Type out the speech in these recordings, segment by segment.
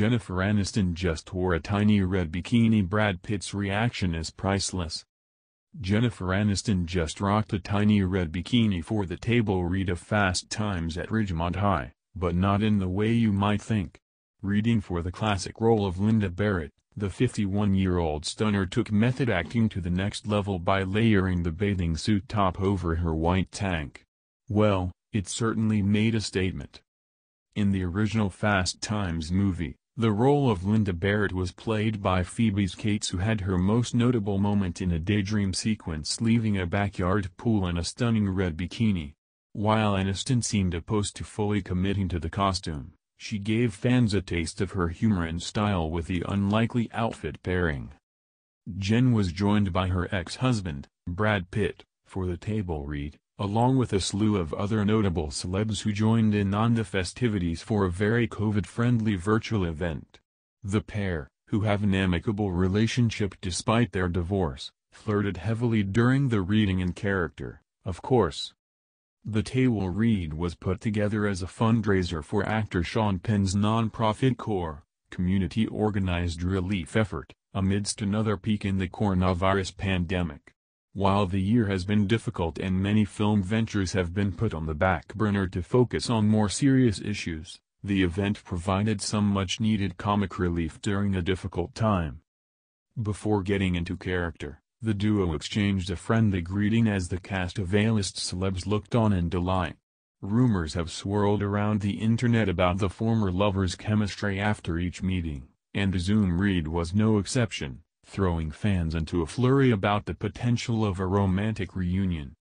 Jennifer Aniston just wore a tiny red bikini. Brad Pitt's reaction is priceless. Jennifer Aniston just rocked a tiny red bikini for the table read of Fast Times at Ridgemont High, but not in the way you might think. Reading for the classic role of Linda Barrett, the 51-year-old stunner took method acting to the next level by layering the bathing suit top over her white tank. Well, it certainly made a statement. In the original Fast Times movie, the role of Linda Barrett was played by Phoebe Cates, who had her most notable moment in a daydream sequence leaving a backyard pool in a stunning red bikini. While Aniston seemed opposed to fully committing to the costume, she gave fans a taste of her humor and style with the unlikely outfit pairing. Jen was joined by her ex-husband, Brad Pitt, for the table read, along with a slew of other notable celebs who joined in on the festivities for a very COVID-friendly virtual event. The pair, who have an amicable relationship despite their divorce, flirted heavily during the reading in character, of course. The table read was put together as a fundraiser for actor Sean Penn's nonprofit CORE, Community Organized Relief effort, amidst another peak in the coronavirus pandemic. While the year has been difficult and many film ventures have been put on the back burner to focus on more serious issues, the event provided some much-needed comic relief during a difficult time. Before getting into character, the duo exchanged a friendly greeting as the cast of A-list celebs looked on in delight. Rumors have swirled around the internet about the former lovers' chemistry after each meeting, and the Zoom read was no exception, throwing fans into a flurry about the potential of a romantic reunion.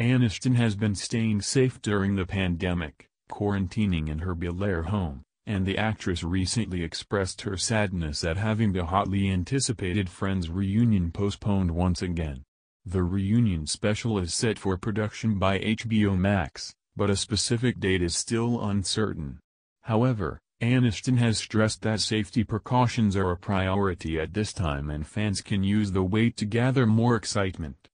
Aniston has been staying safe during the pandemic, quarantining in her Bel Air home, and the actress recently expressed her sadness at having the hotly anticipated Friends reunion postponed once again. The reunion special is set for production by HBO Max, but a specific date is still uncertain. However, Aniston has stressed that safety precautions are a priority at this time and fans can use the wait to gather more excitement.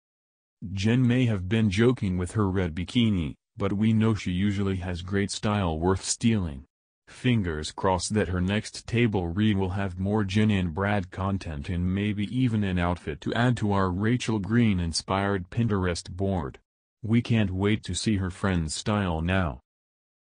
Jen may have been joking with her red bikini, but we know she usually has great style worth stealing. Fingers crossed that her next table read will have more Jen and Brad content and maybe even an outfit to add to our Rachel Green-inspired Pinterest board. We can't wait to see her Friends style now.